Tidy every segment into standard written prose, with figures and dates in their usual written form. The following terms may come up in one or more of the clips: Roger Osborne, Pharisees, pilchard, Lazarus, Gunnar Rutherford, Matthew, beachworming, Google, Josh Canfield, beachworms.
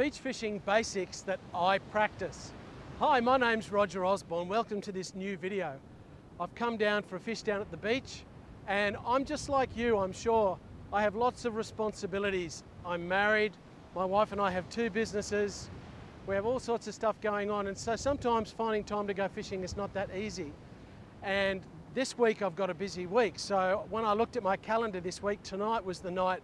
beach fishing basics that I practice. Hi, my name's Roger Osborne. Welcome to this new video. I've come down for a fish down at the beach, and I'm just like you, I'm sure. I have lots of responsibilities. I'm married, my wife and I have two businesses. We have all sorts of stuff going on, and so sometimes finding time to go fishing is not that easy. And this week I've got a busy week, so when I looked at my calendar this week, tonight was the night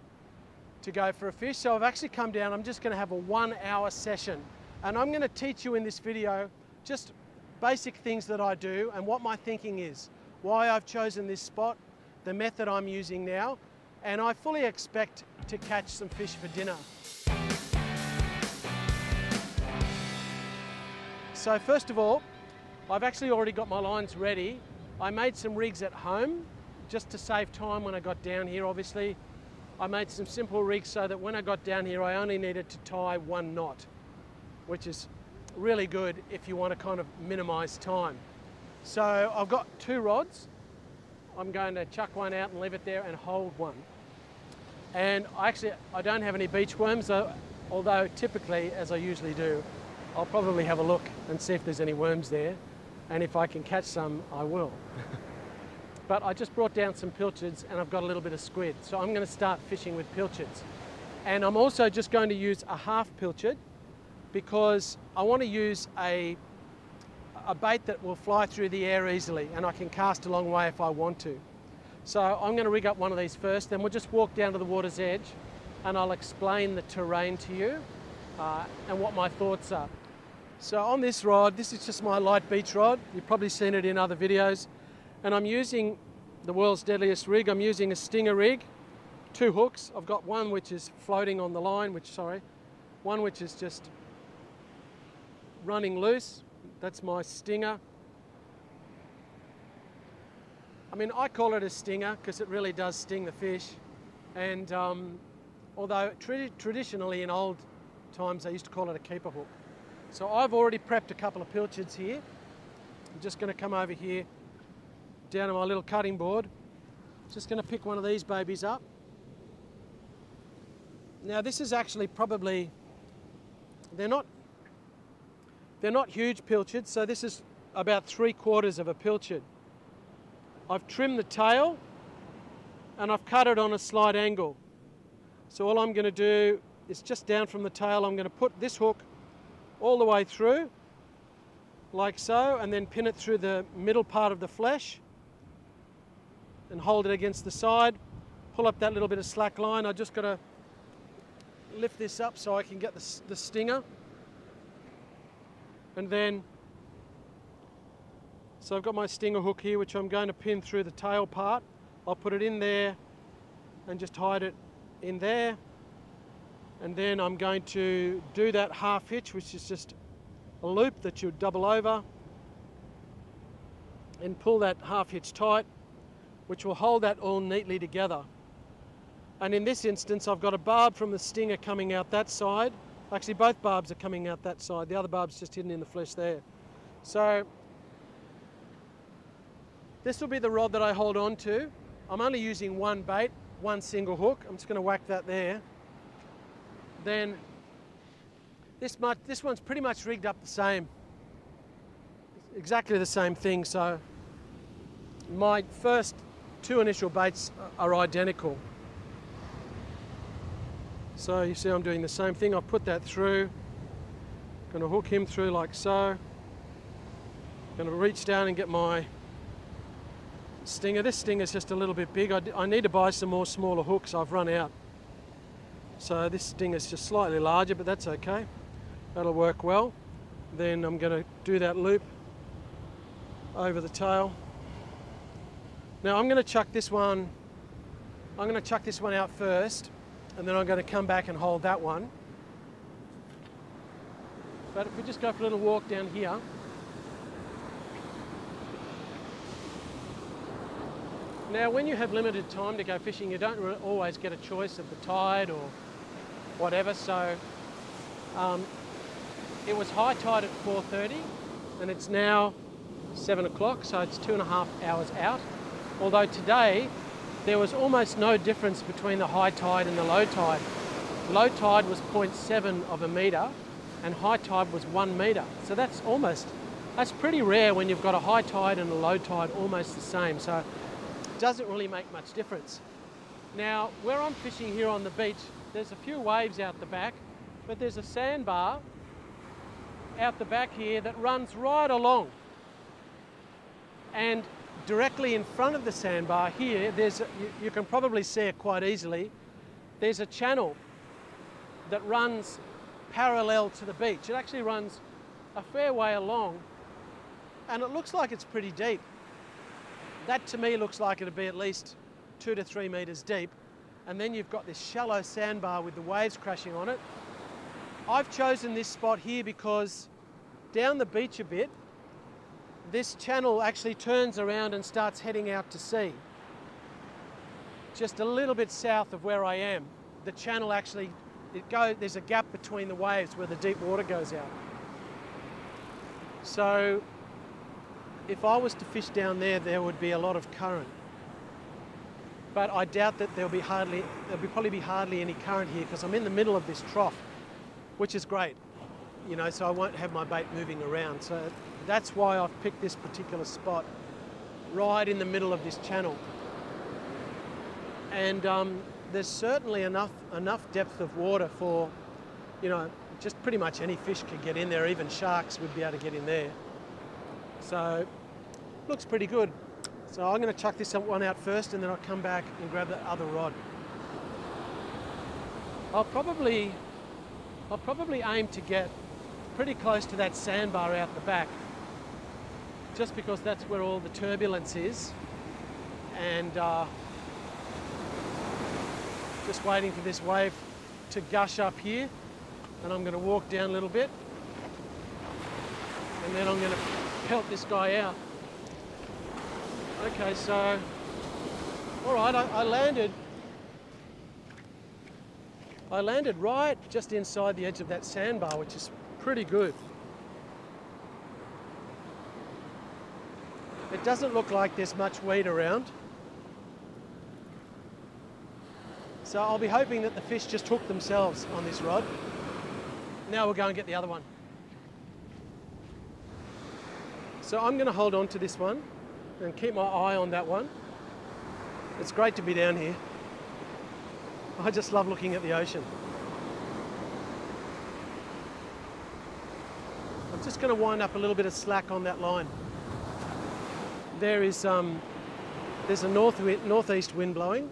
to go for a fish. So I've actually come down, I'm just going to have a 1 hour session, and I'm going to teach you in this video just basic things that I do and what my thinking is, why I've chosen this spot, the method I'm using now, and I fully expect to catch some fish for dinner. So first of all, I've actually already got my lines ready. I made some rigs at home just to save time when I got down here, obviously. I made some simple rigs so that when I got down here, I only needed to tie one knot, which is really good if you want to kind of minimize time. So I've got two rods. I'm going to chuck one out and leave it there and hold one. And I don't have any beach worms, although typically, as I usually do, I'll probably have a look and see if there's any worms there. And if I can catch some, I will. But I just brought down some pilchards and I've got a little bit of squid. So I'm going to start fishing with pilchards. And I'm also just going to use a half pilchard because I want to use a bait that will fly through the air easily, and I can cast a long way if I want to. So I'm going to rig up one of these first, then we'll just walk down to the water's edge and I'll explain the terrain to you and what my thoughts are. So on this rod, this is just my light beach rod. You've probably seen it in other videos. And I'm using the world's deadliest rig. I'm using a stinger rig, two hooks. I've got one which is floating on the line, one which is just running loose. That's my stinger. I mean, I call it a stinger because it really does sting the fish. And although traditionally in old times, they used to call it a keeper hook. So I've already prepped a couple of pilchards here. I'm just going to come over here, down to my little cutting board. Just going to pick one of these babies up. Now this is actually probably, they're not huge pilchards, so this is about 3/4 of a pilchard. I've trimmed the tail and I've cut it on a slight angle. So all I'm going to do is just down from the tail, I'm going to put this hook all the way through, like so, and then pin it through the middle part of the flesh and hold it against the side. Pull up that little bit of slack line. I just got to lift this up so I can get the stinger. And then, so I've got my stinger hook here, which I'm going to pin through the tail part. I'll put it in there and just hide it in there. And then I'm going to do that half hitch, which is just a loop that you double over, and pull that half hitch tight, which will hold that all neatly together. And in this instance, I've got a barb from the stinger coming out that side. Actually, both barbs are coming out that side. The other barb's just hidden in the flesh there. So this will be the rod that I hold on to. I'm only using one bait, one single hook. I'm just going to whack that there. Then this one's pretty much rigged up the same, exactly the same thing. So my first two initial baits are identical. So you see I'm doing the same thing. I've put that through, going to hook him through like so. Going to reach down and get my stinger. This stinger's just a little bit big. I need to buy some more smaller hooks. I've run out. So this stinger's just slightly larger, but that's okay. That'll work well. Then I'm going to do that loop over the tail. Now I'm going to chuck this one out first, and then I'm going to come back and hold that one. But if we just go for a little walk down here. Now when you have limited time to go fishing, you don't always get a choice of the tide or whatever, so it was high tide at 4:30 and it's now 7 o'clock, so it's 2.5 hours out. Although today there was almost no difference between the high tide and the low tide. Low tide was 0.7 of a metre and high tide was 1 metre. So that's pretty rare when you've got a high tide and a low tide almost the same. So it doesn't really make much difference. Now, where I'm fishing here on the beach, there's a few waves out the back, but there's a sandbar out the back here that runs right along. And directly in front of the sandbar here, you can probably see it quite easily, there's a channel that runs parallel to the beach. It actually runs a fair way along, and it looks like it's pretty deep. That to me looks like it'd be at least 2 to 3 metres deep, and then you've got this shallow sandbar with the waves crashing on it. I've chosen this spot here because down the beach a bit, this channel actually turns around and starts heading out to sea. Just a little bit south of where I am, the channel actually, there's a gap between the waves where the deep water goes out. So if I was to fish down there, there would be a lot of current. But I doubt that there'll probably be hardly any current here because I'm in the middle of this trough, which is great, you know, so I won't have my bait moving around. So that's why I've picked this particular spot, right in the middle of this channel. And there's certainly enough depth of water for, you know, just pretty much any fish could get in there, even sharks would be able to get in there. So looks pretty good. So I'm going to chuck this one out first and then I'll come back and grab that other rod. I'll probably aim to get pretty close to that sandbar out the back, just because that's where all the turbulence is. And just waiting for this wave to gush up here. And I'm going to walk down a little bit. And then I'm going to pelt this guy out. Okay, so, all right, I landed right just inside the edge of that sandbar, which is pretty good. It doesn't look like there's much weed around. So I'll be hoping that the fish just hook themselves on this rod. Now we'll go and get the other one. So I'm going to hold on to this one and keep my eye on that one. It's great to be down here. I just love looking at the ocean. I'm just going to wind up a little bit of slack on that line. There's a northeast wind blowing.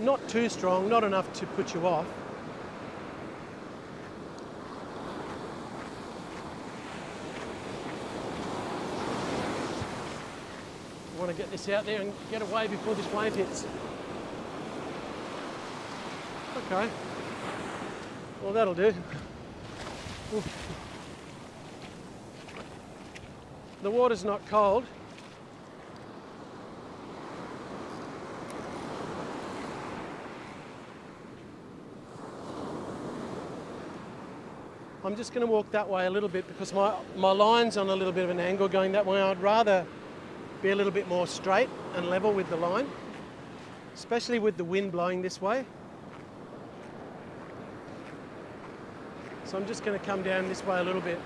Not too strong, not enough to put you off. I want to get this out there and get away before this wave hits. Okay, well that'll do. Ooh. The water's not cold. I'm just going to walk that way a little bit because my line's on a little bit of an angle going that way. I'd rather be a little bit more straight and level with the line, especially with the wind blowing this way. So I'm just going to come down this way a little bit.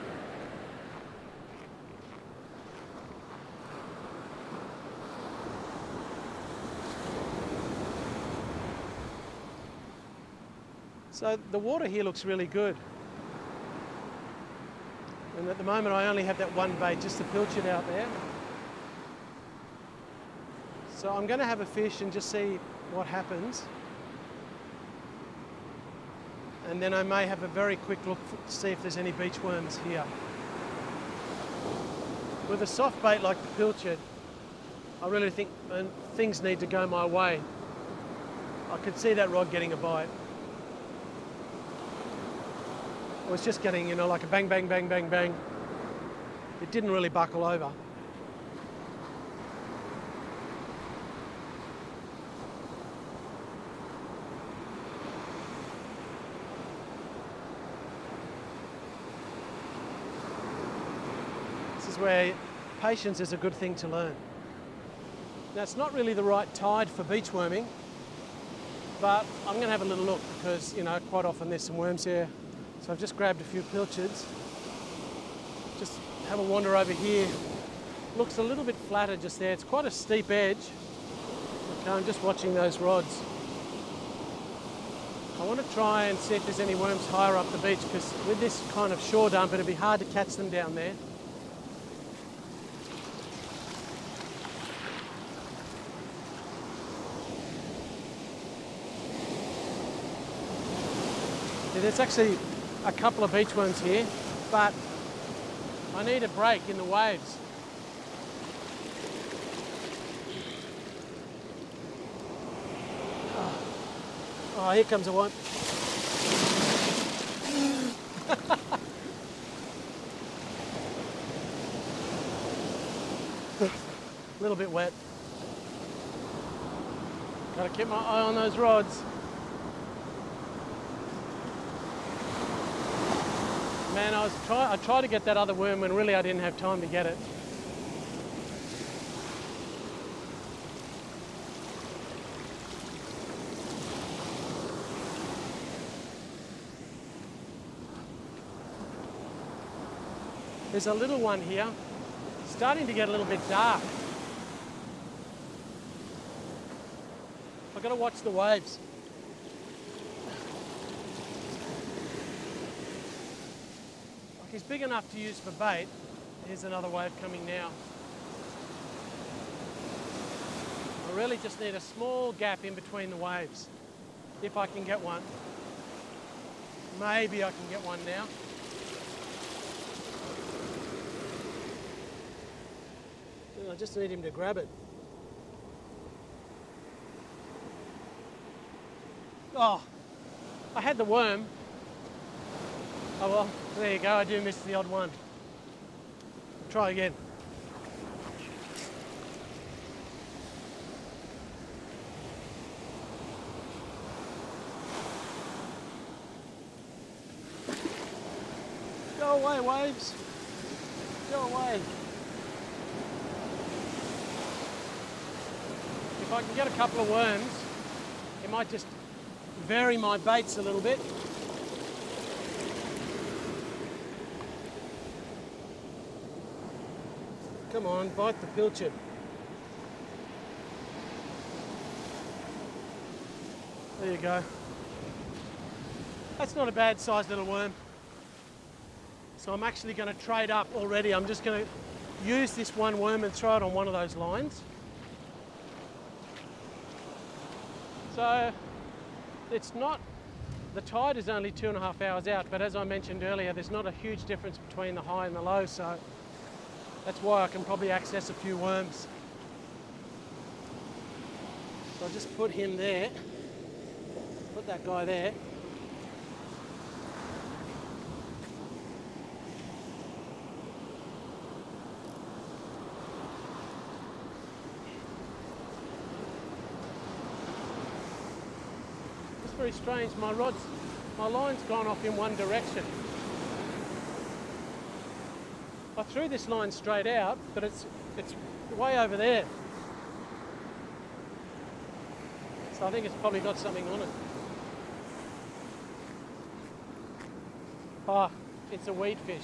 So the water here looks really good. And at the moment I only have that one bait, just the pilchard out there. So I'm going to have a fish and just see what happens. And then I may have a very quick look to see if there's any beach worms here. With a soft bait like the pilchard, I really think things need to go my way. I could see that rod getting a bite. It was just getting, you know, like a bang, bang, bang, bang, bang. It didn't really buckle over. Where patience is a good thing to learn. Now it's not really the right tide for beach worming, But I'm going to have a little look because, you know, quite often there's some worms here. So I've just grabbed a few pilchards. Just have a wander over here. Looks a little bit flatter just there. It's quite a steep edge. Okay, I'm just watching those rods. I want to try and see if there's any worms higher up the beach, because with this kind of shore dump, it'd be hard to catch them down there. Yeah, there's actually a couple of beach worms here, but I need a break in the waves. Oh, here comes a one. A little bit wet. Gotta keep my eye on those rods. Man, I tried to get that other worm when really I didn't have time to get it. There's a little one here. It's starting to get a little bit dark. I've got to watch the waves. Like, he's big enough to use for bait. Here's another wave coming now. I really just need a small gap in between the waves. If I can get one. Maybe I can get one now. I just need him to grab it. Oh, I had the worm. Oh well, there you go, I do miss the odd one. Try again. Go away, waves. Go away. If I can get a couple of worms, it might just vary my baits a little bit. Come on, bite the pilchard. There you go. That's not a bad sized little worm. So I'm actually going to trade up already. I'm just going to use this one worm and throw it on one of those lines. So it's not, the tide is only 2.5 hours out, but as I mentioned earlier, there's not a huge difference between the high and the low, so that's why I can probably access a few worms. So I'll just put him there, put that guy there. Very strange, my line's gone off in one direction. I threw this line straight out, but it's way over there. So I think it's probably got something on it. Ah, it's a weed fish.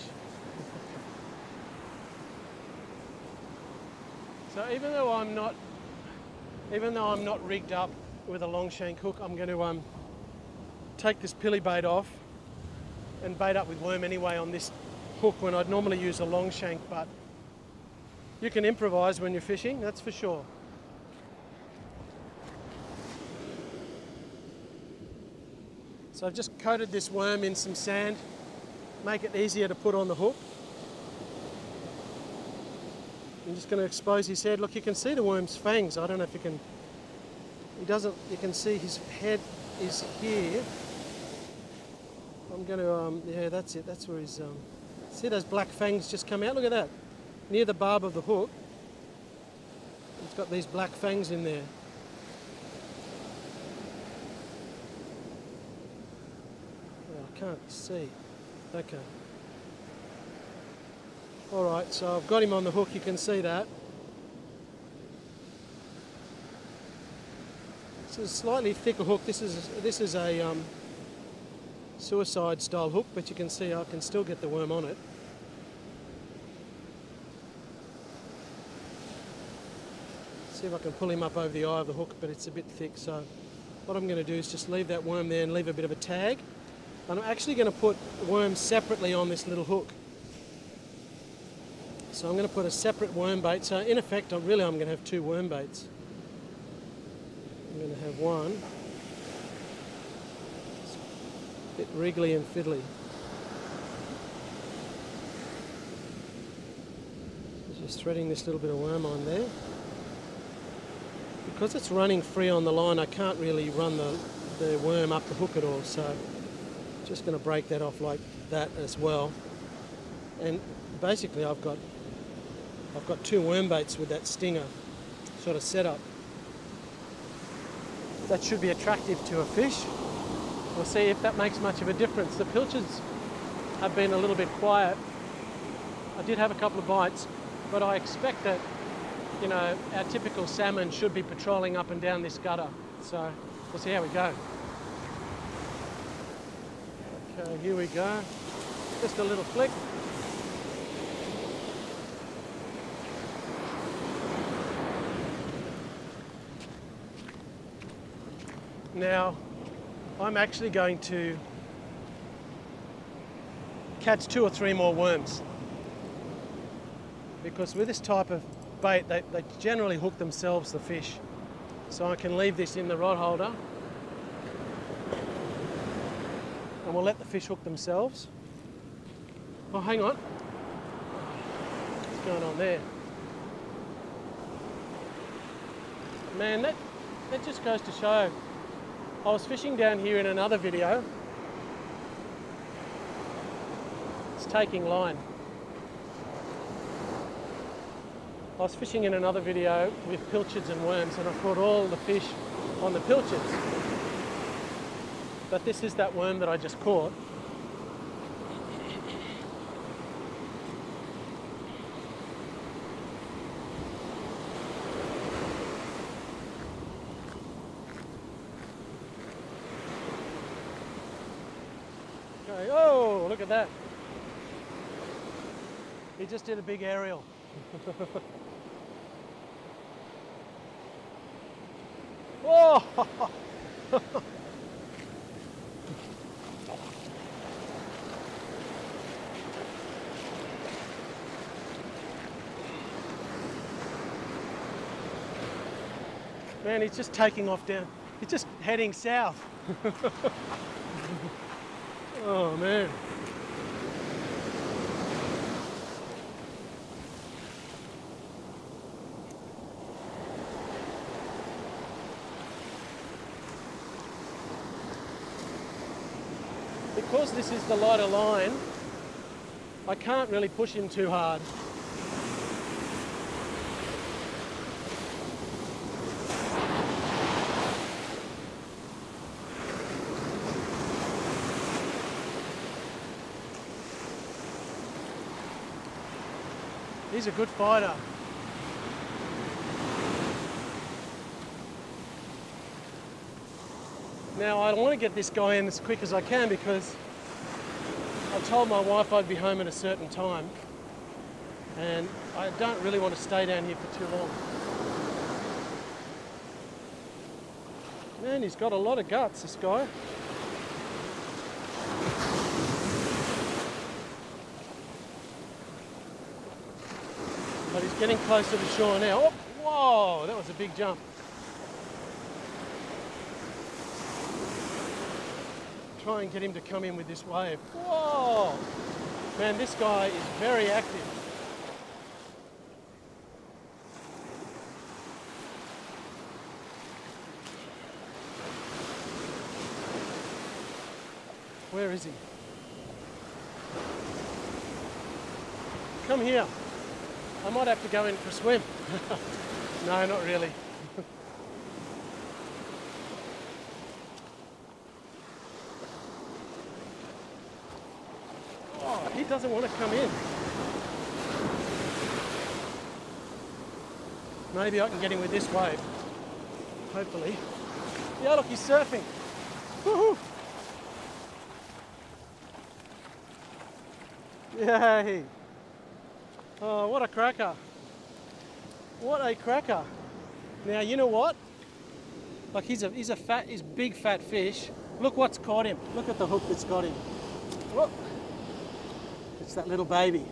So even though I'm not rigged up with a longshank hook, I'm going to take this pilly bait off and bait up with worm anyway on this hook when I'd normally use a long shank, but you can improvise when you're fishing, that's for sure. So I've just coated this worm in some sand, make it easier to put on the hook. I'm just going to expose his head. Look, you can see the worm's fangs. I don't know if you can. He doesn't, you can see his head is here. I'm going to, yeah, that's it, that's where his, see those black fangs just come out? Look at that, near the barb of the hook. It's got these black fangs in there. Oh, I can't see. Okay. All right, so I've got him on the hook, you can see that. It's a slightly thicker hook. This is a suicide style hook, but you can see I can still get the worm on it. See if I can pull him up over the eye of the hook, but it's a bit thick. So what I'm going to do is just leave that worm there and leave a bit of a tag. And I'm actually going to put worms separately on this little hook. So I'm going to put a separate worm bait. So in effect, I'm going to have two worm baits. I'm going to have one. It's a bit wriggly and fiddly. Just threading this little bit of worm on there. Because it's running free on the line, I can't really run the worm up the hook at all, so I'm just going to break that off like that as well. And basically I've got two worm baits with that stinger sort of setup. That should be attractive to a fish. We'll see if that makes much of a difference. The pilchards have been a little bit quiet. I did have a couple of bites, but I expect that, you know, our typical salmon should be patrolling up and down this gutter. So we'll see how we go. Okay, here we go. Just a little flick. Now, I'm actually going to catch 2 or 3 more worms, because with this type of bait, they generally hook themselves, the fish. So I can leave this in the rod holder and we'll let the fish hook themselves. Oh, hang on. What's going on there? Man, that just goes to show. I was fishing down here in another video. It's taking line. I was fishing in another video with pilchards and worms, and I caught all the fish on the pilchards. But this is that worm that I just caught. Oh, look at that. He just did a big aerial. Whoa! Man, he's just taking off down. He's just heading south. Oh, man. Because this is the lighter line, I can't really push him too hard. He's a good fighter. Now, I want to get this guy in as quick as I can, because I told my wife I'd be home at a certain time, and I don't really want to stay down here for too long. Man, he's got a lot of guts, this guy. But he's getting closer to shore now. Oh, whoa, that was a big jump. Try and get him to come in with this wave. Whoa! Man, this guy is very active. Where is he? Come here. I might have to go in for a swim. No, not really. He doesn't want to come in. Maybe I can get him with this wave. Hopefully. Yeah, look, he's surfing. Woohoo! Yay! Oh, what a cracker. What a cracker. Now, you know what? Like, he's a big fat fish. Look what's caught him. Look at the hook that's got him. Whoop. It's that little baby.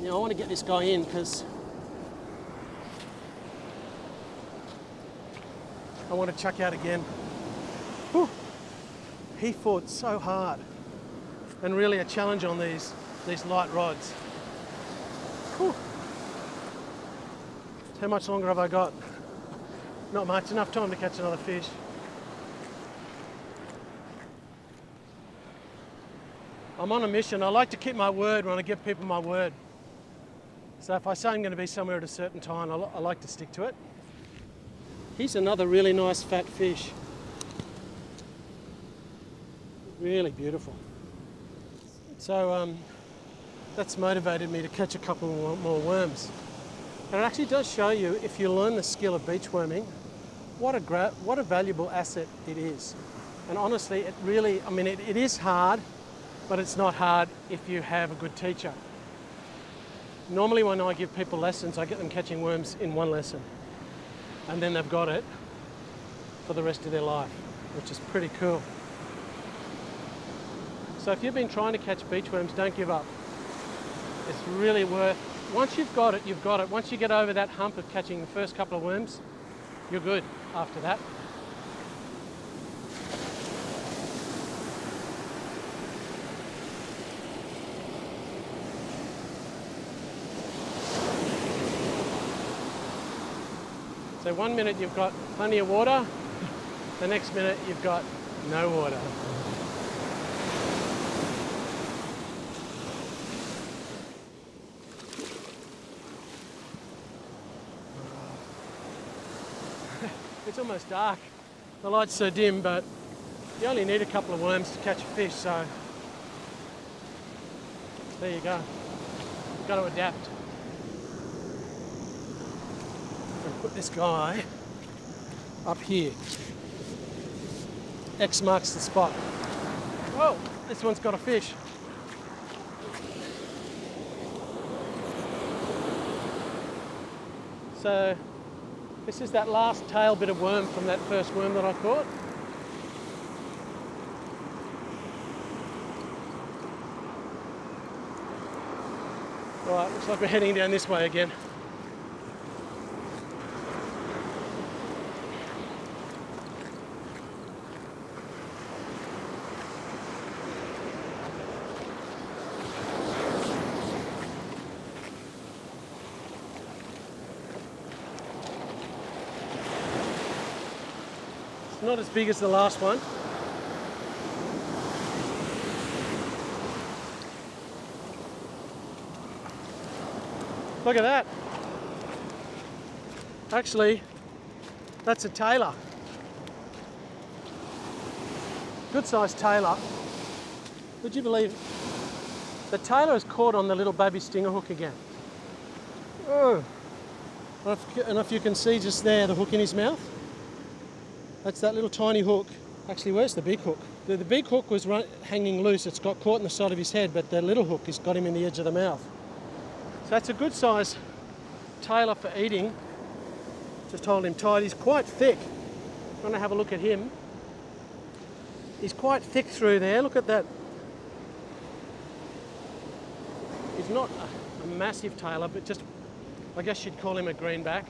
You know, I want to get this guy in because I want to chuck out again. Whew. He fought so hard, and really a challenge on these light rods. Whew. How much longer have I got? Not much, enough time to catch another fish. I'm on a mission. I like to keep my word when I give people my word. So if I say I'm going to be somewhere at a certain time, I like to stick to it. He's another really nice fat fish. Really beautiful. So that's motivated me to catch a couple more worms. And it actually does show you, if you learn the skill of beach worming, what a valuable asset it is. And honestly, it really, I mean, it is hard, but it's not hard if you have a good teacher. Normally when I give people lessons, I get them catching worms in one lesson, and then they've got it for the rest of their life, which is pretty cool. So if you've been trying to catch beach worms, don't give up. It's really worth, once you've got it, you've got it. Once you get over that hump of catching the first couple of worms, you're good after that. So 1 minute you've got plenty of water, the next minute you've got no water. It's almost dark. The light's so dim, but you only need a couple of worms to catch a fish, so there you go. You've got to adapt. Put this guy up here. X marks the spot. Whoa, this one's got a fish. So this is that last tail bit of worm from that first worm that I caught. Right, looks like we're heading down this way again. Not as big as the last one. Look at that. Actually, that's a tailer. Good sized tailer. Would you believe the tailer is caught on the little baby stinger hook again? Oh, and if you can see just there the hook in his mouth. That's that little tiny hook. Actually, where's the big hook? The big hook was hanging loose. It's got caught in the side of his head, but the little hook has got him in the edge of the mouth. So that's a good size tailer for eating. Just hold him tight. He's quite thick. I'm going to have a look at him. He's quite thick through there. Look at that. He's not a massive tailer, but just, I guess you'd call him a greenback.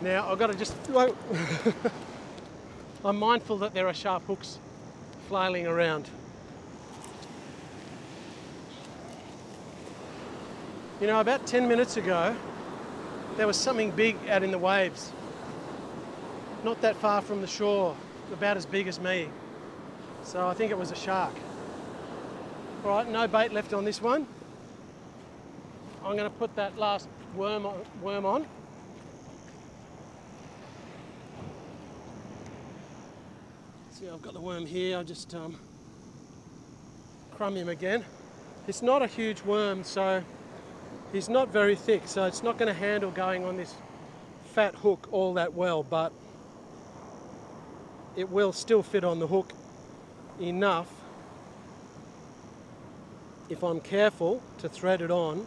Now, I've got to just... Whoa. I'm mindful that there are sharp hooks flailing around. You know, about 10 minutes ago, there was something big out in the waves. Not that far from the shore, about as big as me. So I think it was a shark. All right, no bait left on this one. I'm going to put that last worm on. See, I've got the worm here. I'll just crumb him again. It's not a huge worm, so he's not very thick, so it's not going to handle going on this fat hook all that well, but it will still fit on the hook enough, if I'm careful to thread it on,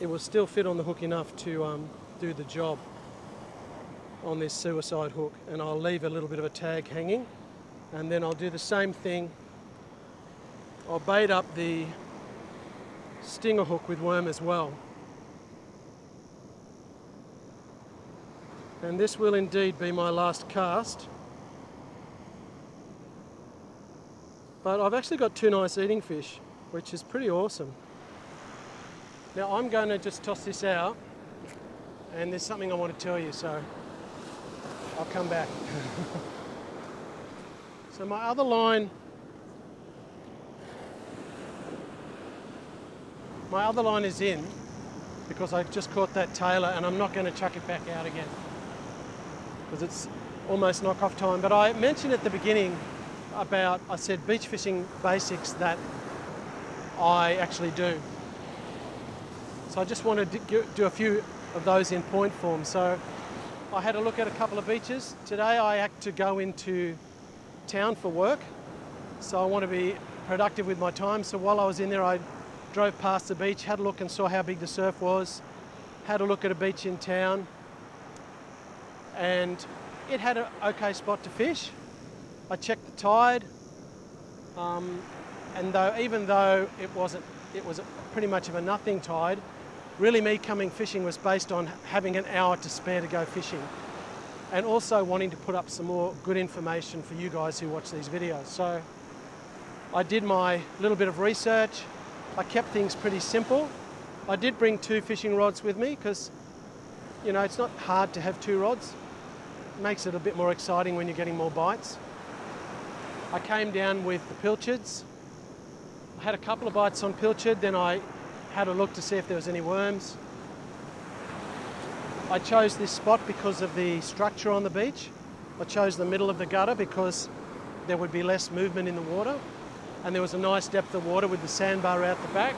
it will still fit on the hook enough to do the job on this suicide hook. And I'll leave a little bit of a tag hanging, and then I'll do the same thing. I'll bait up the stinger hook with worm as well. And this will indeed be my last cast. But I've actually got two nice eating fish, which is pretty awesome. Now I'm going to just toss this out, and there's something I want to tell you, so I'll come back. So my other line, is in, because I just caught that tailor, and I'm not going to chuck it back out again, because it's almost knock-off time. But I mentioned at the beginning about, I said, beach fishing basics that I actually do. So I just want to do a few of those in point form. So I had a look at a couple of beaches. Today I act to go into town for work, so I want to be productive with my time. So while I was in there, I drove past the beach, had a look and saw how big the surf was, had a look at a beach in town, and it had an okay spot to fish. I checked the tide, and even though it was pretty much of a nothing tide, really me coming fishing was based on having an hour to spare to go fishing, and also wanting to put up some more good information for you guys who watch these videos. So I did my little bit of research. I kept things pretty simple. I did bring two fishing rods with me, because, you know, it's not hard to have two rods. It makes it a bit more exciting when you're getting more bites. I came down with the pilchards. I had a couple of bites on pilchard, then I had a look to see if there was any worms. I chose this spot because of the structure on the beach. I chose the middle of the gutter because there would be less movement in the water, and there was a nice depth of water with the sandbar out the back.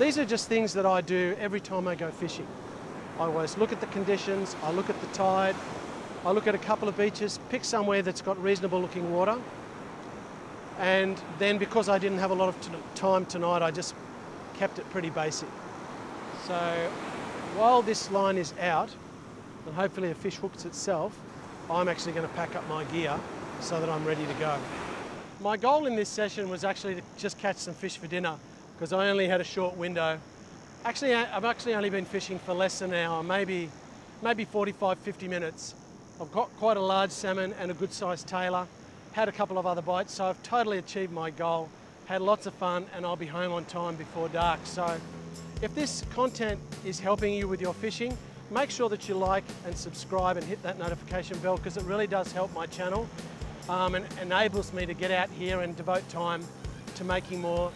These are just things that I do every time I go fishing. I always look at the conditions, I look at the tide, I look at a couple of beaches, pick somewhere that's got reasonable looking water, and then because I didn't have a lot of time tonight, I just kept it pretty basic. So while this line is out, and hopefully a fish hooks itself, I'm actually going to pack up my gear so that I'm ready to go. My goal in this session was actually to just catch some fish for dinner, because I only had a short window. Actually, I've only been fishing for less than an hour, maybe 45, 50 minutes. I've got quite a large salmon and a good sized tailor, had a couple of other bites, so I've totally achieved my goal, had lots of fun, and I'll be home on time before dark. So if this content is helping you with your fishing, make sure that you like and subscribe and hit that notification bell, because it really does help my channel and enables me to get out here and devote time to making more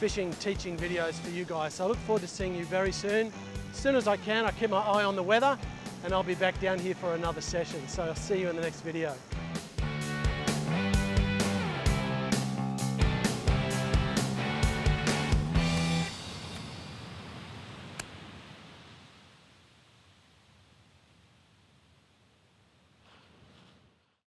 fishing teaching videos for you guys. So I look forward to seeing you very soon. As soon as I can, I keep my eye on the weather, and I'll be back down here for another session. So I'll see you in the next video.